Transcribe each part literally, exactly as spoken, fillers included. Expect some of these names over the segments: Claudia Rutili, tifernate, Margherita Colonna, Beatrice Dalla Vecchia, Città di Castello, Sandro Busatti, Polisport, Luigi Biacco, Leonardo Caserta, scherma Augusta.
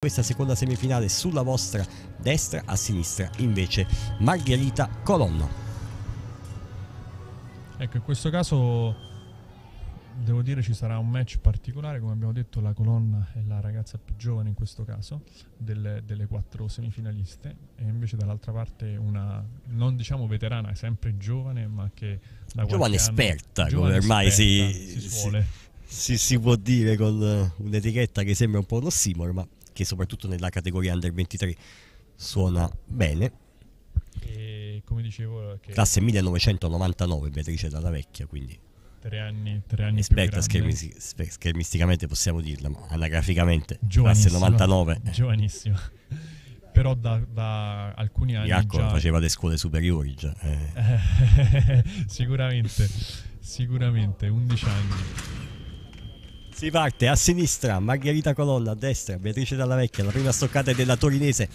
Questa seconda semifinale sulla vostra destra, a sinistra invece Margherita Colonna. Ecco, in questo caso devo dire ci sarà un match particolare, come abbiamo detto la Colonna è la ragazza più giovane in questo caso del, delle quattro semifinaliste, e invece dall'altra parte una non diciamo veterana, sempre giovane, ma che da giovane esperta, anno, giovane come ormai esperta, si, si, si, si, si può dire con un'etichetta che sembra un po' un ossimoro, ma che soprattutto nella categoria under ventitré suona bene. E come dicevo, che classe millenovecentonovantanove, Beatrice Dalla Vecchia, quindi tre anni, tre anni esperta schermisti schermisticamente possiamo dirla, ma anagraficamente classe novantanove, giovanissima. Però da, da alcuni anni Biacco già... faceva le scuole superiori già, eh. sicuramente sicuramente undici anni. Si parte a sinistra Margherita Colonna, a destra Beatrice Dalla Vecchia, la prima stoccata è della torinese.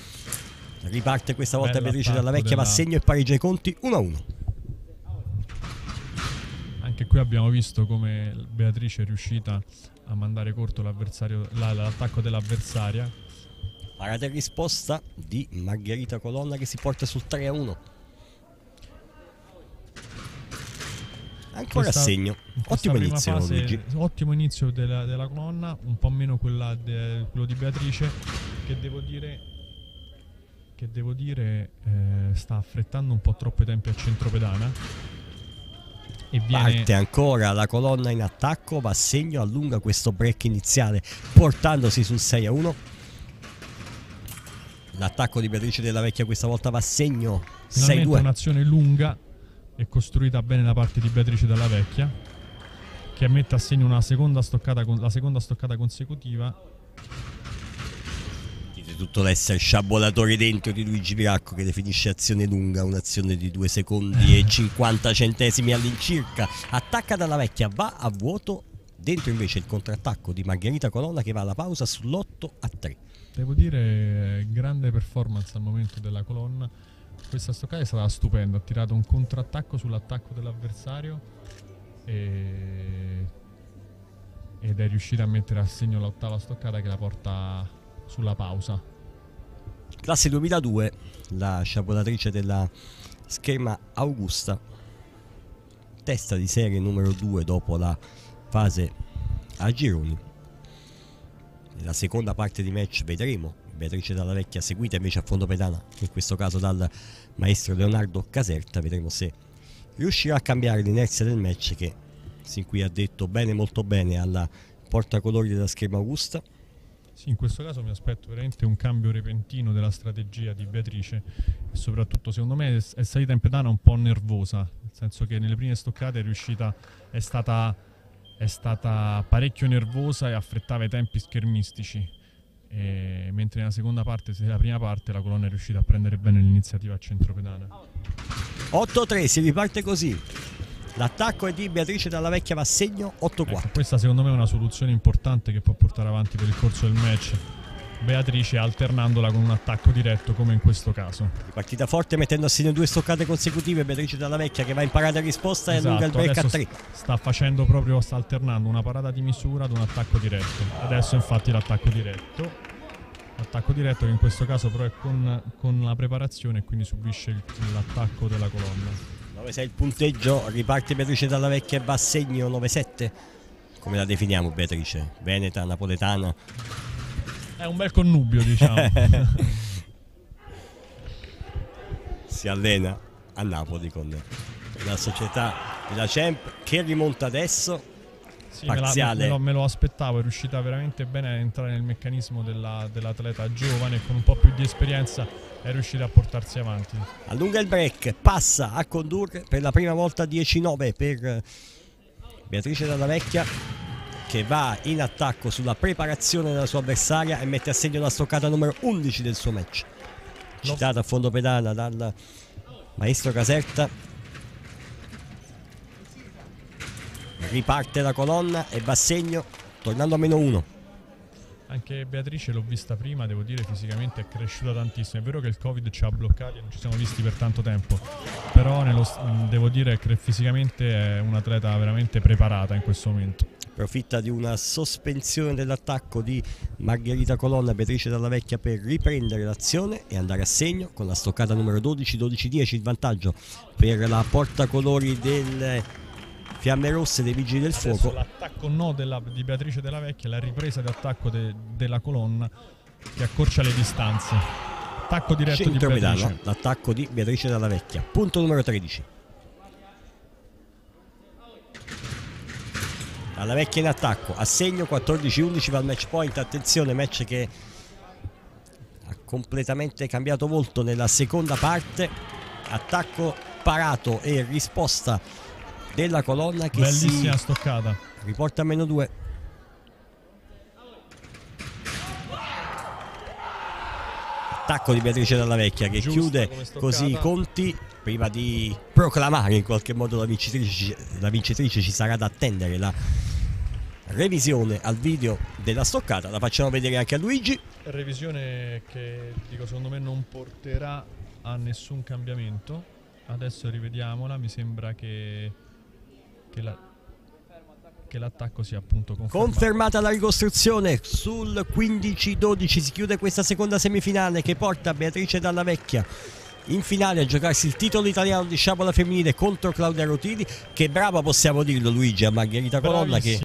Riparte questa volta bella Beatrice Dalla Vecchia, della... ma segno e pareggia i conti uno a uno. Anche qui abbiamo visto come Beatrice è riuscita a mandare corto l'attacco dell'avversaria. Parata in risposta di Margherita Colonna che si porta sul tre a uno. Ancora a segno, ottimo inizio, fase, Luigi. Ottimo inizio della, della Colonna, un po' meno quella de, quello di Beatrice, che devo dire, che devo dire eh, sta affrettando un po' troppo i tempi al centropedana. E viene... parte ancora la Colonna in attacco, va a segno, allunga questo break iniziale portandosi sul sei a uno. L'attacco di Beatrice Dalla Vecchia questa volta va a segno, sei a due. Un'azione lunga e costruita bene da parte di Beatrice Dalla Vecchia, che mette a segno una seconda stoccata, con la seconda stoccata consecutiva. Dite tutto l'essere sciabolatore dentro di Luigi Biacco, che definisce azione lunga un'azione di due secondi e cinquanta centesimi all'incirca. Attacca Dalla Vecchia, va a vuoto, dentro invece il contrattacco di Margherita Colonna che va alla pausa sull'otto a tre. Devo dire grande performance al momento della Colonna. Questa stoccata è stata stupenda, ha tirato un contrattacco sull'attacco dell'avversario e... ed è riuscita a mettere a segno l'ottava stoccata che la porta sulla pausa. Classe duemiladue, la sciabolatrice della scherma Augusta, testa di serie numero due dopo la fase a gironi. Nella seconda parte di match vedremo Beatrice Dalla Vecchia seguita invece a fondo pedana, in questo caso dal maestro Leonardo Caserta. Vedremo se riuscirà a cambiare l'inerzia del match, che sin qui ha detto bene, molto bene, alla portacolori della scherma Augusta. Sì, in questo caso mi aspetto veramente un cambio repentino della strategia di Beatrice, e soprattutto secondo me è salita in pedana un po' nervosa, nel senso che nelle prime stoccate è riuscita, è stata, è stata parecchio nervosa e affrettava i tempi schermistici. E mentre nella seconda parte, se nella prima parte la Colonna è riuscita a prendere bene l'iniziativa a centropedana. otto a tre, si riparte così. L'attacco è di Beatrice Dalla Vecchia, va a segno otto a quattro. Ecco, questa secondo me è una soluzione importante che può portare avanti per il corso del match Beatrice, alternandola con un attacco diretto come in questo caso. Partita forte, mettendo a segno due stoccate consecutive Beatrice Dalla Vecchia, che va in parata in risposta, esatto, e allunga il break a tre. Sta facendo proprio, sta alternando una parata di misura ad un attacco diretto. Adesso infatti l'attacco diretto, l'attacco diretto che in questo caso però è con, con la preparazione, e quindi subisce l'attacco della Colonna. nove sei il punteggio, riparte Beatrice Dalla Vecchia e va a segno nove sette. Come la definiamo Beatrice? Veneta, napoletana? È un bel connubio, diciamo. Si allena a Napoli con la società della Champ, che rimonta adesso. Sì, parziale. Me, la, me, lo, me lo aspettavo, è riuscita veramente bene a entrare nel meccanismo dell'atleta dell giovane, con un po' più di esperienza è riuscita a portarsi avanti. Allunga il break, passa a condurre per la prima volta dieci nove per Beatrice Dalla Vecchia, che va in attacco sulla preparazione della sua avversaria e mette a segno la stoccata numero undici del suo match, citata a fondo pedana dal maestro Caserta. Riparte la Colonna e va a segno tornando a meno uno. Anche Beatrice l'ho vista prima, devo dire fisicamente è cresciuta tantissimo. È vero che il Covid ci ha bloccati e non ci siamo visti per tanto tempo, però nello, devo dire che fisicamente è un'atleta veramente preparata in questo momento. Profitta di una sospensione dell'attacco di Margherita Colonna, Beatrice Dalla Vecchia, per riprendere l'azione e andare a segno con la stoccata numero dodici, dodici dieci, il vantaggio per la portacolori del Fiamme Rosse, dei Vigili del Fuoco. Adesso l'attacco no della, di Beatrice Dalla Vecchia, la ripresa di attacco de, della Colonna che accorcia le distanze. Attacco diretto di Beatrice. L'attacco di Beatrice Dalla Vecchia. Punto numero tredici. Dalla Vecchia in attacco, a segno quattordici undici, va al match point. Attenzione, match che ha completamente cambiato volto nella seconda parte. Attacco parato e risposta della Colonna che bellissima si stoccata. Riporta a meno due. Attacco di Beatrice Dalla Vecchia che giusta, chiude così i conti prima di proclamare in qualche modo la vincitrice. La vincitrice ci sarà da attendere la revisione al video della stoccata, la facciamo vedere anche a Luigi. Revisione che dico secondo me non porterà a nessun cambiamento. Adesso rivediamola, mi sembra che, che la... l'attacco sia appunto confermato. Confermata la ricostruzione sul quindici dodici, si chiude questa seconda semifinale che porta Beatrice Dalla Vecchia in finale a giocarsi il titolo italiano di sciabola femminile contro Claudia Rutili, che brava, possiamo dirlo Luigi, a Margherita Colonna che